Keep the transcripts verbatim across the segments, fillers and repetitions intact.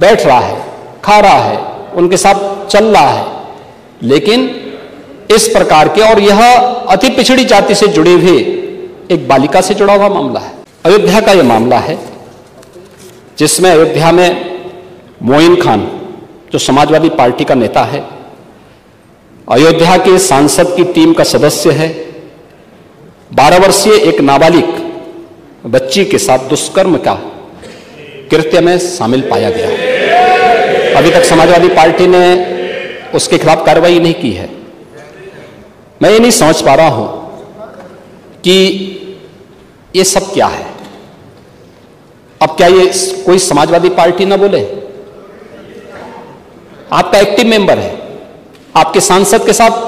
बैठ रहा है, खा रहा है, उनके साथ चल रहा है। लेकिन इस प्रकार के, और यह अति पिछड़ी जाति से जुड़े हुए एक बालिका से जुड़ा हुआ मामला है। अयोध्या का यह मामला है जिसमें अयोध्या में मोइन खान जो समाजवादी पार्टी का नेता है, अयोध्या के सांसद की टीम का सदस्य है, बारह वर्षीय एक नाबालिग बच्ची के साथ दुष्कर्म का कृत्य में शामिल पाया गया। अभी तक समाजवादी पार्टी ने उसके खिलाफ कार्रवाई नहीं की है। मैं ये नहीं समझ पा रहा हूं कि ये सब क्या है। अब क्या ये कोई समाजवादी पार्टी ना बोले, आपका एक्टिव मेंबर है, आपके सांसद के साथ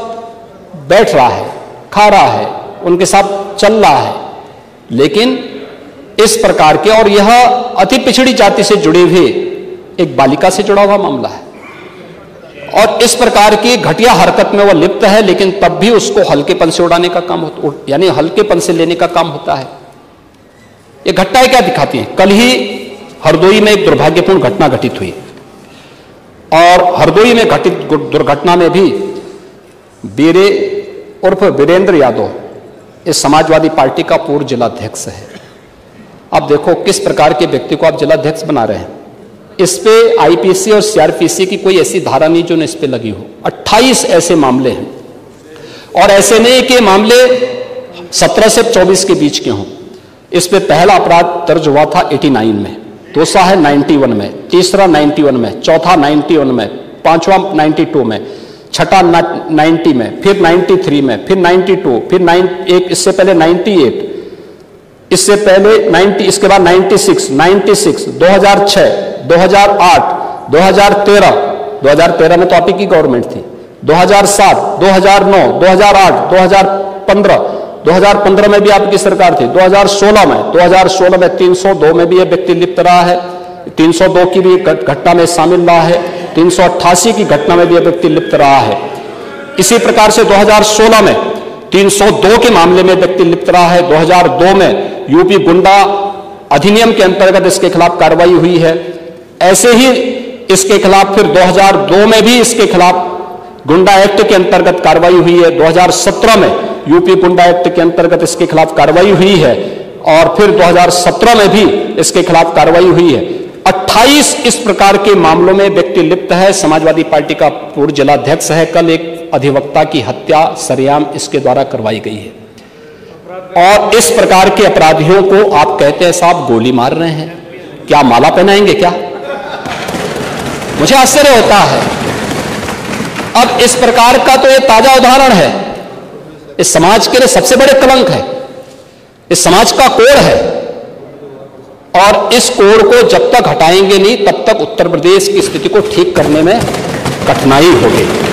बैठ रहा है, खा रहा है, उनके साथ चल रहा है। लेकिन इस प्रकार के, और यह अति पिछड़ी जाति से जुड़े हुए एक बालिका से जुड़ा हुआ मामला है, और इस प्रकार की घटिया हरकत में वह लिप्त है, लेकिन तब भी उसको हल्केपन से उड़ाने का काम होता, यानी हल्केपन से लेने का काम होता है। ये घटनाएं क्या दिखाती हैं? कल ही हरदोई में एक दुर्भाग्यपूर्ण घटना घटित हुई, और हरदोई में घटित दुर्घटना में भी वीरे उर्फ वीरेंद्र यादव इस समाजवादी पार्टी का पूर्व जिलाध्यक्ष है। अब देखो किस प्रकार के व्यक्ति को आप जिलाध्यक्ष बना रहे हैं। इस पे आईपीसी और सीआरपीसी की कोई ऐसी धारा नहीं जो न इस पे लगी हो। अट्ठाईस ऐसे मामले हैं, और ऐसे नहीं के मामले सत्रह से चौबीस के बीच के हों। इस पे पहला अपराध दर्ज हुआ था नवासी में, दूसरा है इक्यानवे में, तीसरा इक्यानवे में, चौथा इक्यानवे में, पांचवा बानवे में, छठा नब्बे में, फिर तिरानवे में, फिर बानवे, फिर एक इससे पहले अट्ठानवे, इससे पहले नब्बे, इसके बाद छियानवे, छियानवे, दो हज़ार छह, दो हज़ार आठ, दो हज़ार तेरह, दो हज़ार तेरह में तो आप ही की गवर्नमेंट थी, दो हज़ार सात, दो हज़ार नौ, दो हज़ार आठ, दो हज़ार पंद्रह, दो हज़ार पंद्रह में भी आपकी सरकार थी, दो हज़ार सोलह में, दो हज़ार सोलह में तीन सौ दो में भी यह व्यक्ति लिप्त रहा है, तीन सौ दो की भी घटना में शामिल रहा है, तीन सौ अट्ठासी की घटना में भी यह व्यक्ति लिप्त रहा है। इसी प्रकार से दो हज़ार सोलह में तीन सौ दो के मामले में व्यक्ति लिप्त रहा है, दो हज़ार दो में यूपी गुंडा अधिनियम के अंतर्गत इसके खिलाफ कार्रवाई हुई है। ऐसे ही इसके खिलाफ फिर दो हज़ार दो में भी इसके खिलाफ गुंडा एक्ट के अंतर्गत कार्रवाई हुई है, दो हज़ार सत्रह में यूपी गुंडा एक्ट के अंतर्गत इसके खिलाफ कार्रवाई हुई है, और फिर दो हज़ार सत्रह में भी इसके खिलाफ कार्रवाई हुई है। अट्ठाईस इस प्रकार के मामलों में व्यक्ति लिप्त है, समाजवादी पार्टी का पूर्व जिलाध्यक्ष है। कल एक अधिवक्ता की हत्या सरेआम इसके द्वारा करवाई गई है, और इस प्रकार के अपराधियों को आप कहते हैं साहब गोली मार रहे हैं, क्या माला पहनाएंगे क्या? मुझे आश्चर्य होता है। अब इस प्रकार का तो यह ताजा उदाहरण है, इस समाज के लिए सबसे बड़े कलंक है, इस समाज का कोढ़ है, और इस कोढ़ को जब तक हटाएंगे नहीं तब तक उत्तर प्रदेश की स्थिति को ठीक करने में कठिनाई होगी।